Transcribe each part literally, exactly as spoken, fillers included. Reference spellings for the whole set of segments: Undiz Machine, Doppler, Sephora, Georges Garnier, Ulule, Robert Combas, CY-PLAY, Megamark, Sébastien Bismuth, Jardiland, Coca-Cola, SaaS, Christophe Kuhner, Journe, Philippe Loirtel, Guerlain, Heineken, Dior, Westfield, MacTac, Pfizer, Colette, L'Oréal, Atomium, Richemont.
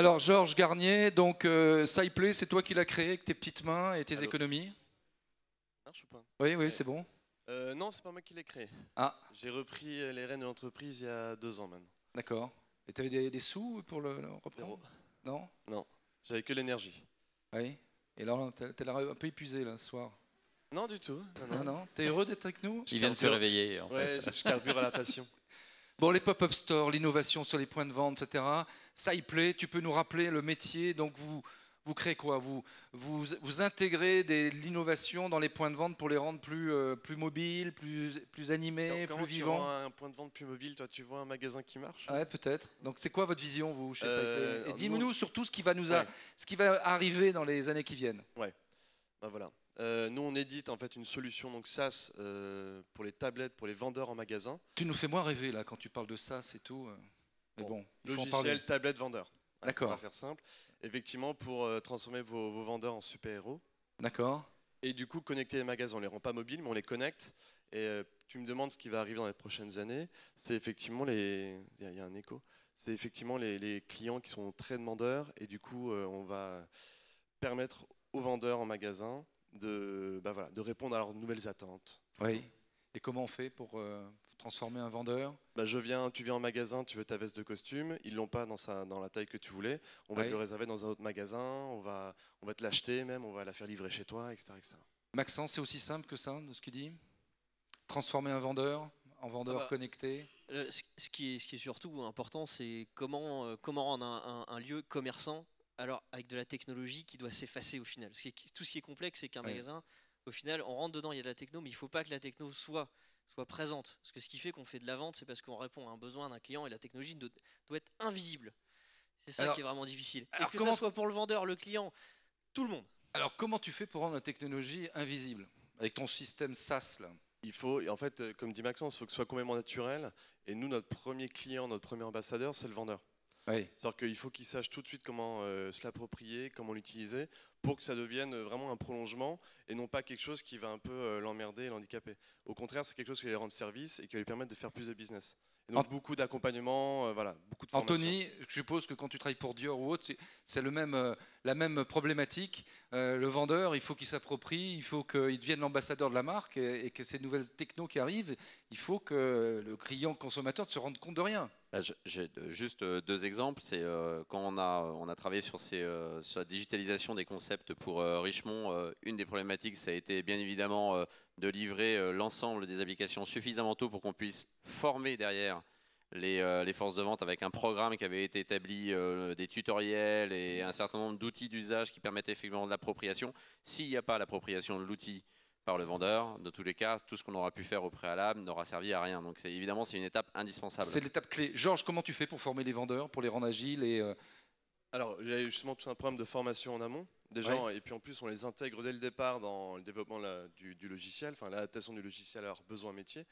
Alors Georges Garnier, donc euh, C Y-PLAY, c'est toi qui l'as créé avec tes petites mains et tes Allô. économies. Non, je sais pas. Oui, oui, ouais. c'est bon. Euh, non, c'est pas moi qui l'ai créé. Ah. J'ai repris les rênes de l'entreprise il y a deux ans maintenant. D'accord. Et tu avais des, des sous pour le, le reprendre? Non. Non. J'avais que l'énergie. Oui. Et alors, t'es un peu épuisé là ce soir. Non, du tout. Non, non. non, non. T'es heureux d'être avec nous? Il vient de se réveiller. En ouais, fait. Je carbure à la passion. Bon, les pop-up stores, l'innovation sur les points de vente, et cetera. C Y-PLAY, tu peux nous rappeler le métier? Donc, vous, vous créez quoi? Vous, vous, vous intégrez l'innovation dans les points de vente pour les rendre plus, euh, plus mobiles, plus, plus animés, plus vivants. Quand tu vois un point de vente plus mobile, toi, tu vois un magasin qui marche? Ouais, peut-être. Donc, c'est quoi votre vision, vous, chez euh, C Y-PLAY? Et dis-nous surtout ce qui va nous a, ouais. ce qui va arriver dans les années qui viennent. Ouais. Ben voilà. Euh, nous, on édite en fait une solution donc SaaS euh, pour les tablettes, pour les vendeurs en magasin. Tu nous fais moins rêver là quand tu parles de SaaS et tout. Euh, mais bon, bon il faut logiciel, en parler. Tablette, vendeur. D'accord. On va faire simple. Effectivement, pour euh, transformer vos, vos vendeurs en super-héros. D'accord. Et du coup, connecter les magasins. On les rend pas mobiles, mais on les connecte. Et euh, tu me demandes ce qui va arriver dans les prochaines années. C'est effectivement les. Il y a un écho. C'est effectivement les, les clients qui sont très demandeurs. Et du coup, euh, on va permettre aux vendeurs en magasin de, bah voilà, de répondre à leurs nouvelles attentes. Oui. Et comment on fait pour euh, transformer un vendeur? bah je viens, Tu viens en magasin, tu veux ta veste de costume, ils ne l'ont pas dans, sa, dans la taille que tu voulais, on va oui. te le réserver dans un autre magasin, on va, on va te l'acheter même, on va la faire livrer chez toi, et cetera et cetera. Maxence, c'est aussi simple que ça, de ce qu'il dit? Transformer un vendeur en vendeur ah bah, connecté? euh, ce, qui est, ce qui est surtout important, c'est comment, euh, comment rendre un, un, un lieu commerçant alors avec de la technologie qui doit s'effacer au final. Tout ce qui est complexe, c'est qu'un ouais. magasin, au final, on rentre dedans, il y a de la techno, mais il ne faut pas que la techno soit, soit présente. Parce que ce qui fait qu'on fait de la vente, c'est parce qu'on répond à un besoin d'un client et la technologie doit, doit être invisible. C'est ça alors, qui est vraiment difficile. Et que ça soit pour le vendeur, le client, tout le monde. Alors comment tu fais pour rendre la technologie invisible avec ton système SaaS là? Il faut, en fait, comme dit Maxence, il faut que ce soit complètement naturel. Et nous, notre premier client, notre premier ambassadeur, c'est le vendeur. Oui. C'est-à-dire qu'il faut qu'ils sachent tout de suite comment euh, se l'approprier, comment l'utiliser, pour que ça devienne vraiment un prolongement et non pas quelque chose qui va un peu euh, l'emmerder et l'handicaper. Au contraire, c'est quelque chose qui va les rendre service et qui va lui permettre de faire plus de business. Et donc Ant beaucoup d'accompagnement, euh, voilà, beaucoup de formation. Anthony, je suppose que quand tu travailles pour Dior ou autre, c'est le même, euh, la même problématique. Euh, le vendeur, il faut qu'il s'approprie, il faut qu'il devienne l'ambassadeur de la marque et, et que ces nouvelles technos qui arrivent, il faut que le client consommateur ne se rende compte de rien. J'ai juste deux exemples. C'est quand on a, on a travaillé sur, ces, sur la digitalisation des concepts pour Richemont, une des problématiques, ça a été bien évidemment de livrer l'ensemble des applications suffisamment tôt pour qu'on puisse former derrière les, les forces de vente avec un programme qui avait été établi, des tutoriels et un certain nombre d'outils d'usage qui permettaient effectivement de l'appropriation. S'il n'y a pas l'appropriation de l'outil par le vendeur, dans tous les cas, tout ce qu'on aura pu faire au préalable n'aura servi à rien. Donc évidemment, c'est une étape indispensable. C'est l'étape clé. Georges, comment tu fais pour former les vendeurs, pour les rendre agiles et euh... Alors, il y a justement tout un programme de formation en amont. Déjà, ouais. Et puis en plus, on les intègre dès le départ dans le développement la, du, du logiciel, enfin l'adaptation du logiciel à leurs besoins métiers.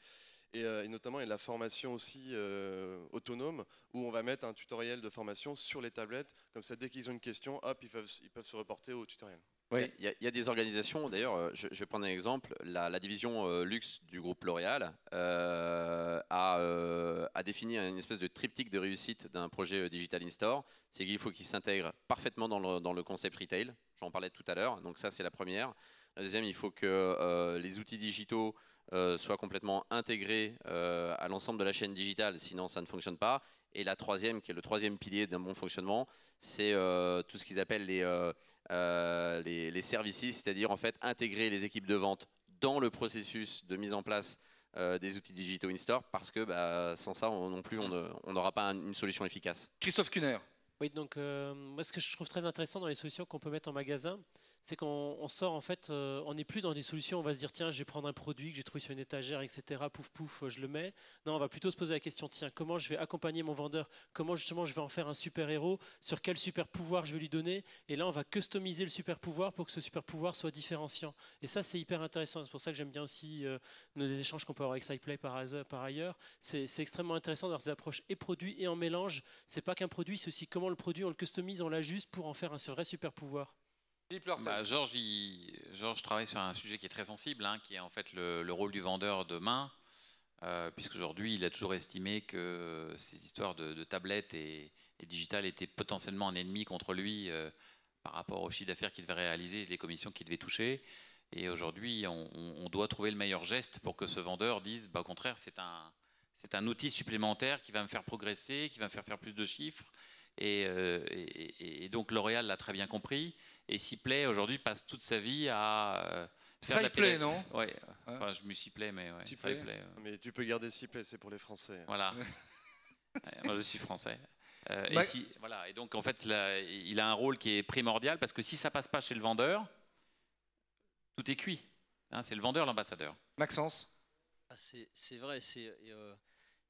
Et, euh, et notamment, il y a de la formation aussi euh, autonome, où on va mettre un tutoriel de formation sur les tablettes. Comme ça, dès qu'ils ont une question, hop, ils peuvent, ils peuvent se reporter au tutoriel. Oui. Il, y a, il y a des organisations, d'ailleurs, je, je vais prendre un exemple, la, la division euh, luxe du groupe L'Oréal euh, a, euh, a défini une espèce de triptyque de réussite d'un projet euh, Digital In-Store, c'est qu'il faut qu'il s'intègre parfaitement dans le, dans le concept retail, j'en parlais tout à l'heure, donc ça c'est la première. La deuxième, il faut que euh, les outils digitaux euh, soient complètement intégrés euh, à l'ensemble de la chaîne digitale, sinon ça ne fonctionne pas. Et la troisième, qui est le troisième pilier d'un bon fonctionnement, c'est euh, tout ce qu'ils appellent les, euh, euh, les, les services, c'est-à-dire en fait intégrer les équipes de vente dans le processus de mise en place euh, des outils digitaux in-store, parce que bah, sans ça on, non plus on n'aura pas un, une solution efficace. Christophe Kuhner. Oui, donc euh, moi ce que je trouve très intéressant dans les solutions qu'on peut mettre en magasin, c'est qu'on sort en fait, euh, on n'est plus dans des solutions, on va se dire tiens je vais prendre un produit que j'ai trouvé sur une étagère, et cetera, pouf pouf, je le mets. Non, on va plutôt se poser la question, tiens comment je vais accompagner mon vendeur, comment justement je vais en faire un super héros, sur quel super pouvoir je vais lui donner, et là on va customiser le super pouvoir pour que ce super pouvoir soit différenciant. Et ça c'est hyper intéressant, c'est pour ça que j'aime bien aussi euh, nos échanges qu'on peut avoir avec C Y-PLAY par ailleurs, c'est extrêmement intéressant d'avoir ces approches et produits et en mélange, c'est pas qu'un produit, c'est aussi comment le produit on le customise, on l'ajuste pour en faire un vrai super pouvoir. Bah, Georges, Georges travaille sur un sujet qui est très sensible, hein, qui est en fait le, le rôle du vendeur demain, euh, puisqu'aujourd'hui il a toujours estimé que ces histoires de, de tablettes et, et digital était potentiellement un ennemi contre lui euh, par rapport au chiffre d'affaires qu'il devait réaliser et les commissions qu'il devait toucher. Et aujourd'hui, on, on doit trouver le meilleur geste pour que ce vendeur dise bah, au contraire, c'est un, c'est un outil supplémentaire qui va me faire progresser, qui va me faire faire plus de chiffres. Et, euh, et, et donc L'Oréal l'a très bien compris. Et C Y-PLAY aujourd'hui passe toute sa vie à... Euh, C Y-PLAY, non? Oui, ouais. Enfin, je me C Y-PLAY, mais... Ouais. C Y-PLAY. C Y-PLAY, ouais. Mais tu peux garder C Y-PLAY, c'est pour les Français. Voilà. Ouais, moi, je suis français. Euh, bah... et, si, voilà. Et donc, en fait, là, il a un rôle qui est primordial, parce que si ça passe pas chez le vendeur, tout est cuit. Hein, c'est le vendeur, l'ambassadeur. Maxence? Ah, c'est vrai, c'est... Euh...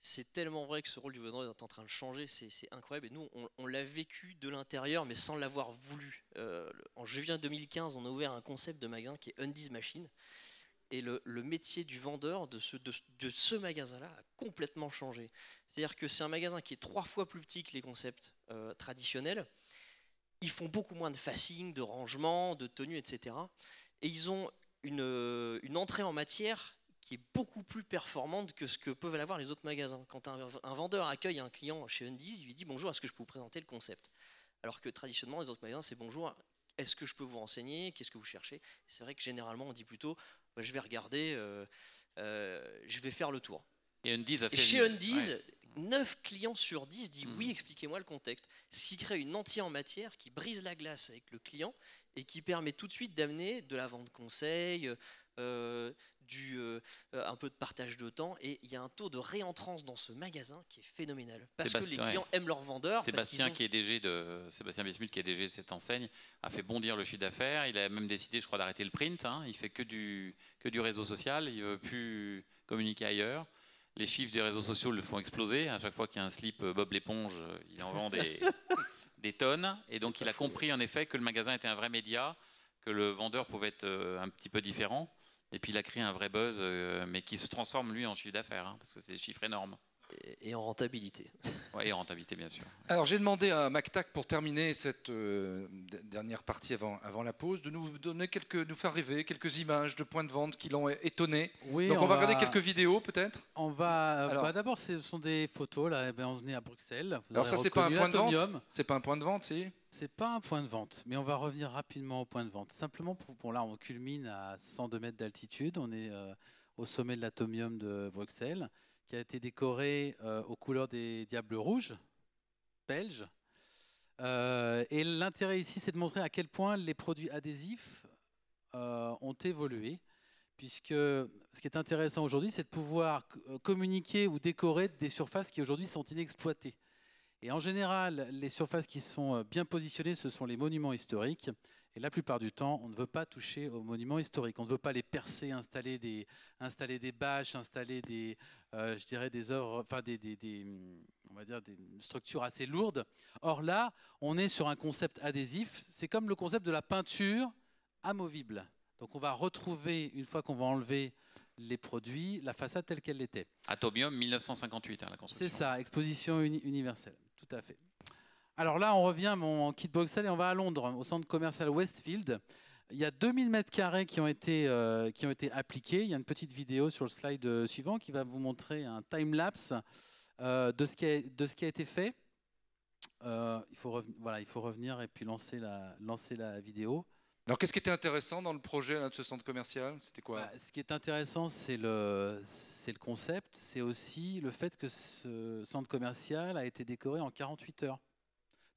C'est tellement vrai que ce rôle du vendeur est en train de changer, c'est incroyable. Et nous, on, on l'a vécu de l'intérieur, mais sans l'avoir voulu. Euh, en juillet deux mille quinze, on a ouvert un concept de magasin qui est Undiz Machine. Et le, le métier du vendeur de ce, de, de ce magasin-là a complètement changé. C'est-à-dire que c'est un magasin qui est trois fois plus petit que les concepts euh, traditionnels. Ils font beaucoup moins de facing, de rangement, de tenue, et cetera. Et ils ont une, une entrée en matière qui est beaucoup plus performante que ce que peuvent l'avoir les autres magasins. Quand un, un vendeur accueille un client chez Undiz, il lui dit « Bonjour, est-ce que je peux vous présenter le concept ?» Alors que traditionnellement, les autres magasins, c'est « Bonjour, est-ce que je peux vous renseigner? Qu'est-ce que vous cherchez ?» C'est vrai que généralement, on dit plutôt bah, « Je vais regarder, euh, euh, je vais faire le tour. » Et Undiz a fait... Et chez Undiz, ouais. neuf clients sur dix disent mmh. « Oui, expliquez-moi le contexte. » Ce qui crée une entrée en matière qui brise la glace avec le client et qui permet tout de suite d'amener de la vente conseil, Euh, du, euh, un peu de partage de temps, et il y a un taux de réentrance dans ce magasin qui est phénoménal, parce Sébastien, que les clients ouais. aiment leurs vendeurs. Sébastien, parce qu qui est D G de, Sébastien Bismuth, qui est D G de cette enseigne, a fait bondir le chiffre d'affaires. Il a même décidé, je crois, d'arrêter le print, hein. Il fait que du, que du réseau social, il ne veut plus communiquer ailleurs. Les chiffres des réseaux sociaux le font exploser. À chaque fois qu'il y a un slip Bob l'éponge, il en vend des, des tonnes, et donc il a compris en effet que le magasin était un vrai média, que le vendeur pouvait être un petit peu différent. Et puis il a créé un vrai buzz, euh, mais qui se transforme lui en chiffre d'affaires, hein, parce que c'est des chiffres énormes. Et, et en rentabilité. Oui, et en rentabilité, bien sûr. Alors j'ai demandé à MacTac, pour terminer cette euh, dernière partie avant, avant la pause, de nous donner quelques, nous faire rêver quelques images de points de vente qui l'ont étonné. Oui, donc on, on va, va regarder quelques vidéos peut-être. On va. Alors bah, d'abord, ce sont des photos là. Eh ben, on venait à Bruxelles. Alors ça, c'est pas un point de vente. C'est pas un point de vente, si. C'est pas un point de vente, mais on va revenir rapidement au point de vente. Simplement, pour, bon, là, on culmine à cent deux mètres d'altitude. On est euh, au sommet de l'Atomium de Bruxelles, qui a été décoré euh, aux couleurs des Diables Rouges belges. Euh, et l'intérêt ici, c'est de montrer à quel point les produits adhésifs euh, ont évolué, puisque ce qui est intéressant aujourd'hui, c'est de pouvoir communiquer ou décorer des surfaces qui aujourd'hui sont inexploitées. Et en général, les surfaces qui sont bien positionnées, ce sont les monuments historiques. Et la plupart du temps, on ne veut pas toucher aux monuments historiques. On ne veut pas les percer, installer des, installer des bâches, installer des, euh, je dirais des œuvres, enfin des, des, des, on va dire des structures assez lourdes. Or là, on est sur un concept adhésif. C'est comme le concept de la peinture amovible. Donc on va retrouver, une fois qu'on va enlever les produits, la façade telle qu'elle l'était. Atomium mille neuf cent cinquante-huit, hein, la construction. C'est ça, exposition uni universelle. Tout à fait. Alors là, on revient, on quitte Bruxelles et on va à Londres, au centre commercial Westfield. Il y a deux mille mètres carrés qui ont été, euh, qui ont été appliqués. Il y a une petite vidéo sur le slide suivant qui va vous montrer un time-lapse euh, de, de ce qui a été fait. Euh, il, faut voilà, il faut revenir et puis lancer la, lancer la vidéo. Alors, qu'est-ce qui était intéressant dans le projet là, de ce centre commercial? C'était quoi? Bah, ce qui est intéressant, c'est le, c'est le concept. C'est aussi le fait que ce centre commercial a été décoré en quarante-huit heures.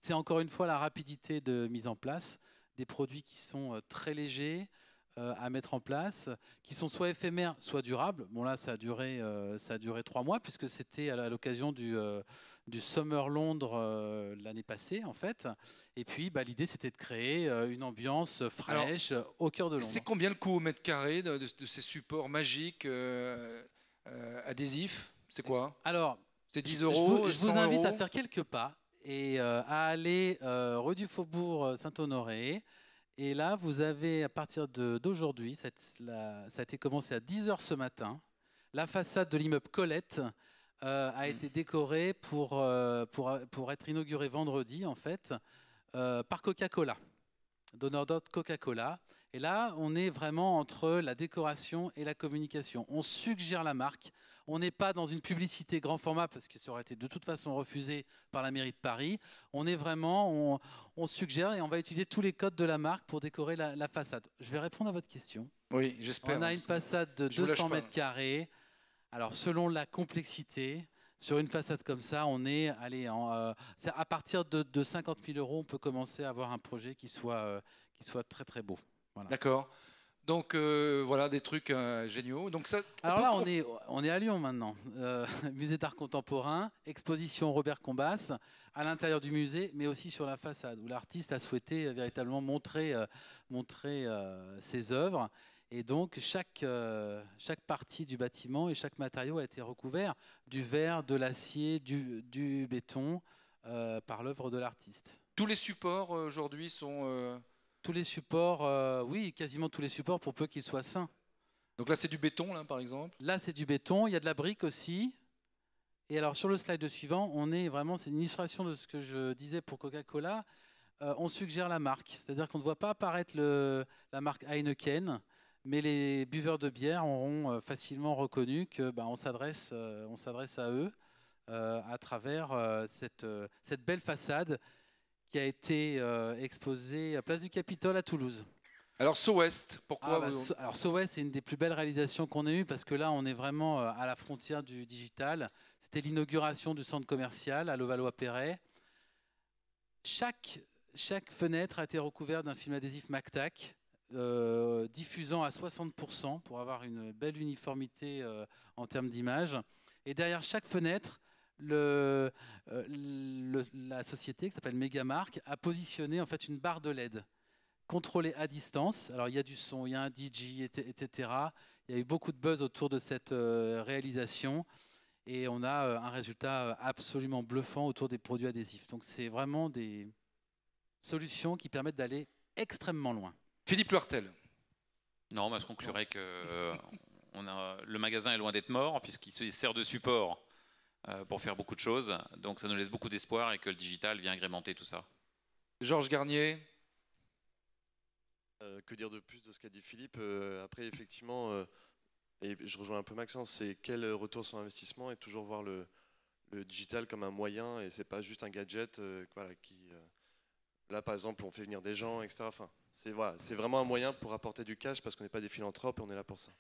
C'est encore une fois la rapidité de mise en place, des produits qui sont très légers euh, à mettre en place, qui sont soit éphémères, soit durables. Bon, là, ça a duré, euh, ça a duré trois mois, puisque c'était à l'occasion du... Euh, du Summer Londres euh, l'année passée en fait, et puis bah, l'idée c'était de créer euh, une ambiance fraîche. Alors, au cœur de Londres. C'est combien le coût au mètre carré de, de, de ces supports magiques euh, euh, adhésifs? C'est quoi? Alors, c'est dix euros? Je vous, je vous invite euros. à faire quelques pas et euh, à aller euh, rue du Faubourg Saint-Honoré, et là vous avez à partir d'aujourd'hui, ça, ça a été commencé à dix heures ce matin, la façade de l'immeuble Colette Euh, a mmh. été décoré pour, euh, pour, pour être inauguré vendredi, en fait, euh, par Coca-Cola, donneur d'ordre Coca-Cola. Et là, on est vraiment entre la décoration et la communication. On suggère la marque, On n'est pas dans une publicité grand format parce que ça aurait été de toute façon refusé par la mairie de Paris. On est vraiment, on, on suggère et on va utiliser tous les codes de la marque pour décorer la, la façade. Je vais répondre à votre question. Oui, j'espère. On a une façade de deux cents mètres carrés. Alors, selon la complexité, sur une façade comme ça, on est, allez, en, euh, c'est à partir de, de cinquante mille euros, on peut commencer à avoir un projet qui soit, euh, qui soit très très beau. Voilà. D'accord. Donc euh, voilà des trucs euh, géniaux. Donc ça, alors là, on est, on est à Lyon maintenant. Euh, musée d'art contemporain, exposition Robert Combas, à l'intérieur du musée, mais aussi sur la façade, où l'artiste a souhaité euh, véritablement montrer, euh, montrer euh, ses œuvres. Et donc chaque, euh, chaque partie du bâtiment et chaque matériau a été recouvert du verre, de l'acier, du, du béton, euh, par l'œuvre de l'artiste. Tous les supports euh, aujourd'hui sont... Euh Tous les supports, euh, oui, quasiment tous les supports pour peu qu'ils soient sains. Donc là, c'est du béton, là, par exemple. Là, c'est du béton. Il y a de la brique aussi. Et alors, sur le slide suivant, on est vraiment, c'est une illustration de ce que je disais pour Coca-Cola. Euh, on suggère la marque, c'est-à-dire qu'on ne voit pas apparaître le, la marque Heineken, mais les buveurs de bière auront facilement reconnu que, bah, on s'adresse, euh, on s'adresse à eux euh, à travers euh, cette, euh, cette belle façade qui a été euh, exposé à Place du Capitole à Toulouse. Alors Sowest, pourquoi ah bah, vous... Alors Sowest, c'est une des plus belles réalisations qu'on ait eues parce que là, on est vraiment à la frontière du digital. C'était l'inauguration du centre commercial à Levallois-Perret. Chaque, chaque fenêtre a été recouverte d'un film adhésif MacTac, euh, diffusant à soixante pour cent pour avoir une belle uniformité euh, en termes d'image. Et derrière chaque fenêtre, Le, euh, le, la société qui s'appelle Megamark a positionné en fait une barre de L E D contrôlée à distance. Alors il y a du son, il y a un D J, et cetera. Il y a eu beaucoup de buzz autour de cette euh, réalisation et on a euh, un résultat absolument bluffant autour des produits adhésifs. Donc c'est vraiment des solutions qui permettent d'aller extrêmement loin. Philippe Loirtel. Non, mais je conclurai que euh, on a, le magasin est loin d'être mort puisqu'il se sert de support pour faire beaucoup de choses, donc ça nous laisse beaucoup d'espoir et que le digital vient agrémenter tout ça. Georges Garnier. Euh, que dire de plus de ce qu'a dit Philippe? euh, Après effectivement, euh, et je rejoins un peu Maxence, c'est quel retour sur investissement et toujours voir le, le digital comme un moyen et c'est pas juste un gadget euh, voilà, qui, euh, là par exemple on fait venir des gens, et cetera. Enfin, c'est voilà, c'est vraiment un moyen pour apporter du cash parce qu'on n'est pas des philanthropes et on est là pour ça.